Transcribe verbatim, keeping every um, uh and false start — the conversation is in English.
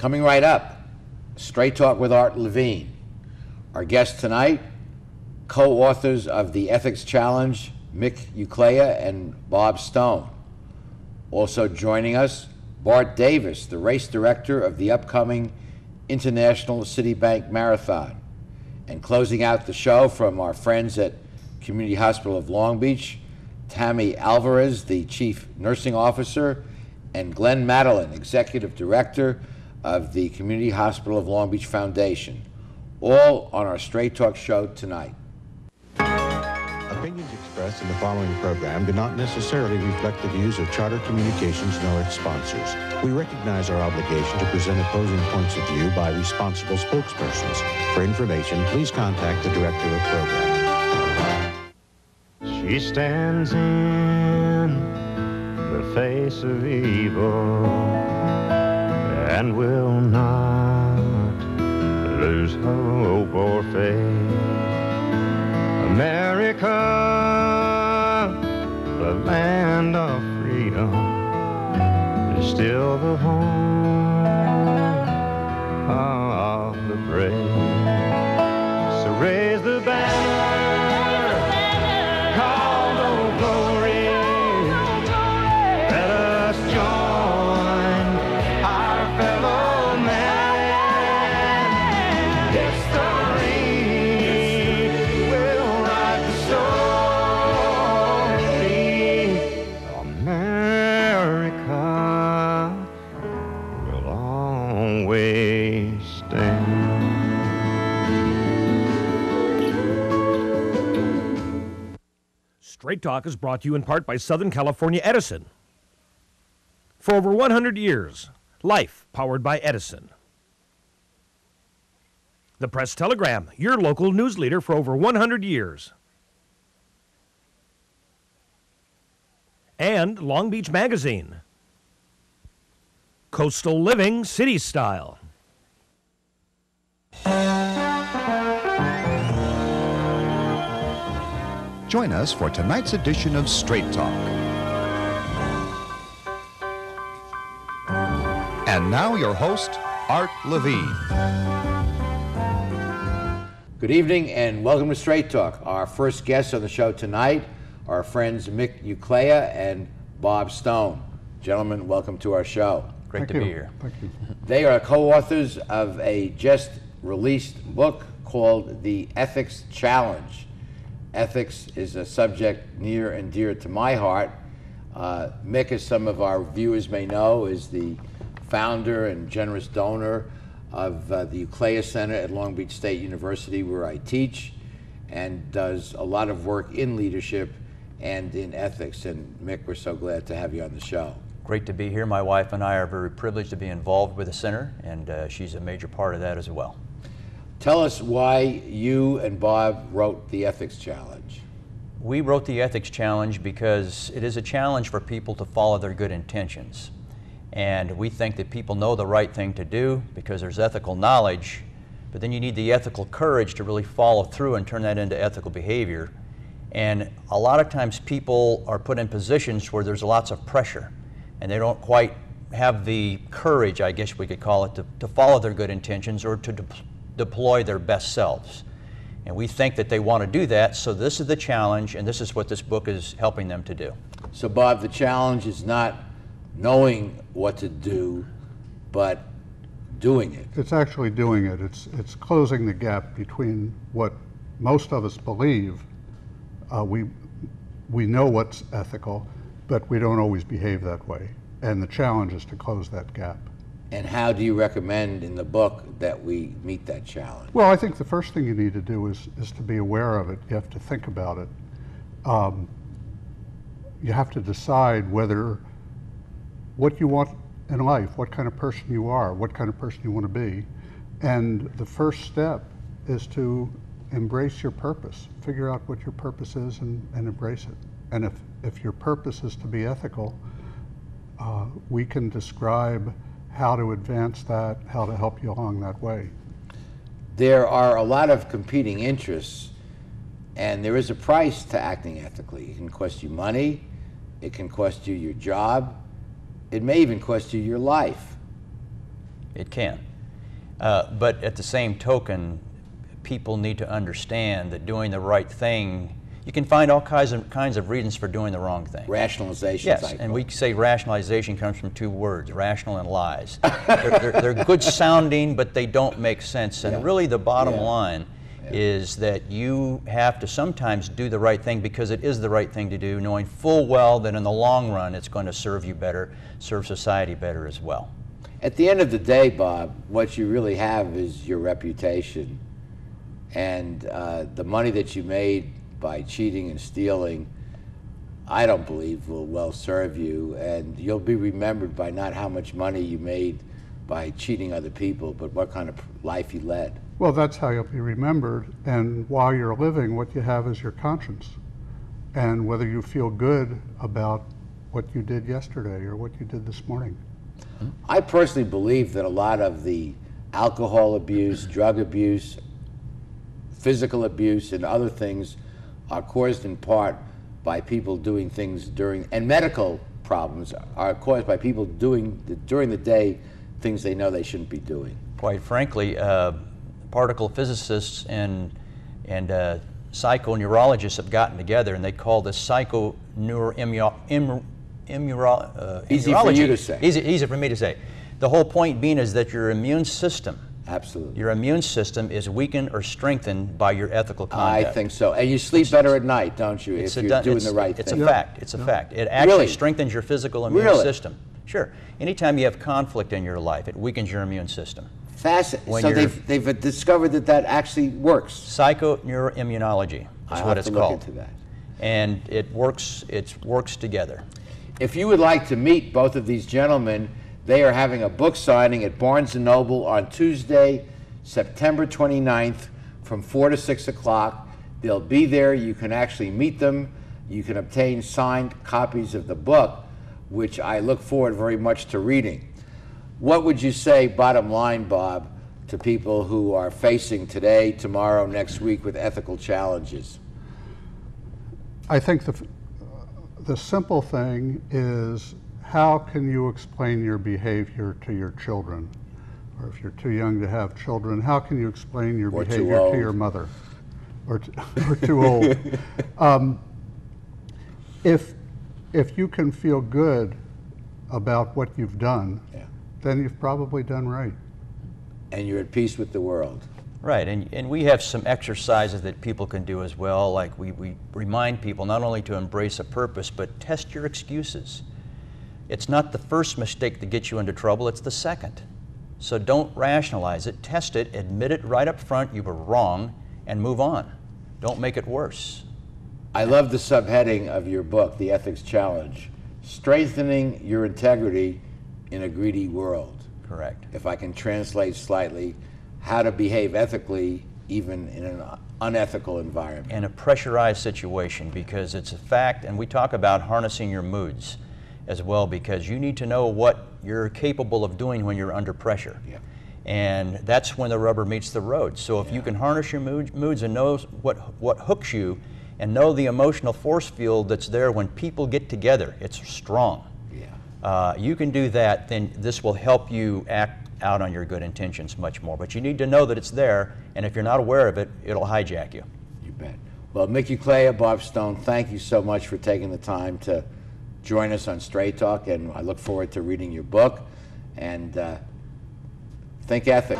Coming right up, Straight Talk with Art Levine. Our guests tonight, co-authors of The Ethics Challenge, Mick Ukleja and Bob Stone. Also joining us, Bart Davis, the race director of the upcoming International Citibank Marathon. And closing out the show from our friends at Community Hospital of Long Beach, Tammy Alvarez, the chief nursing officer, and Glenn Madallon, executive director of the Community Hospital of Long Beach Foundation. All on our Straight Talk show tonight. Opinions expressed in the following program do not necessarily reflect the views of Charter Communications nor its sponsors. We recognize our obligation to present opposing points of view by responsible spokespersons. For information, please contact the director of program. She stands in the face of evil and will not lose hope or faith. America, the land of freedom, is still the home of the brave. So raise the banner, call the glory, let us join our fellow man. Straight Talk is brought to you in part by Southern California Edison. For over one hundred years, life powered by Edison. The Press Telegram, your local news leader for over one hundred years. And Long Beach Magazine. Coastal living, city style. Join us for tonight's edition of Straight Talk. And now your host, Art Levine. Good evening and welcome to Straight Talk. Our first guests on the show tonight are friends Mick Ukleja and Bob Stone. Gentlemen, welcome to our show. Great Thank to you. be here. Thank you. They are co-authors of a just released book called The Ethics Challenge. Ethics is a subject near and dear to my heart. Uh, Mick, as some of our viewers may know, is the founder and generous donor of uh, the Ukleja Center at Long Beach State University, where I teach, and does a lot of work in leadership and in ethics. And Mick, we're so glad to have you on the show. Great to be here. My wife and I are very privileged to be involved with the center, and uh, she's a major part of that as well. Tell us why you and Bob wrote The Ethics Challenge. We wrote The Ethics Challenge because it is a challenge for people to follow their good intentions. And we think that people know the right thing to do because there's ethical knowledge, but then you need the ethical courage to really follow through and turn that into ethical behavior. And a lot of times people are put in positions where there's lots of pressure and they don't quite have the courage, I guess we could call it, to, to follow their good intentions or to deploy their best selves. And we think that they want to do that, so this is the challenge, and this is what this book is helping them to do. So Bob, the challenge is not knowing what to do, but doing it. It's actually doing it. It's, it's closing the gap between what most of us believe. Uh, we, we know what's ethical, but we don't always behave that way. And the challenge is to close that gap. And how do you recommend in the book that we meet that challenge? Well, I think the first thing you need to do is, is to be aware of it. You have to think about it. Um, you have to decide whether what you want in life, what kind of person you are, what kind of person you want to be. And the first step is to embrace your purpose. Figure out what your purpose is and, and embrace it. And if, if your purpose is to be ethical, uh, we can describe how to advance that, how to help you along that way. There are a lot of competing interests, and there is a price to acting ethically. It can cost you money, it can cost you your job, it may even cost you your life. It can. Uh, but at the same token, people need to understand that doing the right thing, you can find all kinds of, kinds of reasons for doing the wrong thing. Rationalization. Yes, cycle. And we say rationalization comes from two words, rational and lies. they're, they're, they're good sounding, but they don't make sense. And yeah. really the bottom yeah. line yeah. is that you have to sometimes do the right thing because it is the right thing to do, knowing full well that in the long run it's going to serve you better, serve society better as well. At the end of the day, Bob, what you really have is your reputation and uh, the money that you made by cheating and stealing, I don't believe will well serve you, and you'll be remembered by not how much money you made by cheating other people, but what kind of life you led. Well, that's how you'll be remembered, and while you're living, what you have is your conscience, and whether you feel good about what you did yesterday or what you did this morning. I personally believe that a lot of the alcohol abuse, drug abuse, physical abuse, and other things are caused in part by people doing things during, and medical problems are caused by people doing, the, during the day, things they know they shouldn't be doing. Quite frankly, uh, particle physicists and, and uh, psychoneurologists have gotten together and they call this psychoneuroimmunology. Uh, easy for you to say. Easy, easy for me to say. The whole point being is that your immune system, Absolutely. your immune system is weakened or strengthened by your ethical conduct. I think so. And you sleep it's, better at night, don't you, if a, you're doing the right it's thing? It's a fact. It's yeah. a fact. It actually really? strengthens your physical immune really? system. Sure. Anytime you have conflict in your life, it weakens your immune system. Fascinating. So they've, they've discovered that that actually works. Psychoneuroimmunology is I'll what have it's to called. Look into that. And it works, it works together. If you would like to meet both of these gentlemen, they are having a book signing at Barnes and Noble on Tuesday, September twenty-ninth from four to six o'clock. They'll be there. You can actually meet them. You can obtain signed copies of the book, which I look forward very much to reading. What would you say, bottom line, Bob, to people who are facing today, tomorrow, next week with ethical challenges? I think the, the simple thing is, how can you explain your behavior to your children? Or if you're too young to have children, how can you explain your or behavior to your mother? Or, t or too old. Um, if, if you can feel good about what you've done, yeah. then you've probably done right. And you're at peace with the world. Right, and, and we have some exercises that people can do as well, like we, we remind people not only to embrace a purpose, but test your excuses. It's not the first mistake that gets you into trouble, it's the second. So don't rationalize it, test it, admit it right up front, you were wrong, and move on. Don't make it worse. I love the subheading of your book, The Ethics Challenge, Strengthening Your Integrity in a Greedy World. Correct. If I can translate slightly, how to behave ethically even in an unethical environment. In a pressurized situation, because it's a fact, and we talk about harnessing your moods as well, because you need to know what you're capable of doing when you're under pressure. Yeah. And that's when the rubber meets the road. So if yeah. you can harness your mood, moods and know what, what hooks you and know the emotional force field that's there when people get together, it's strong. Yeah. Uh, you can do that, then this will help you act out on your good intentions much more. But you need to know that it's there, and if you're not aware of it, it'll hijack you. You bet. Well, Mick Ukleja, Bob Stone, thank you so much for taking the time to join us on Straight Talk, and I look forward to reading your book. And uh, think ethic.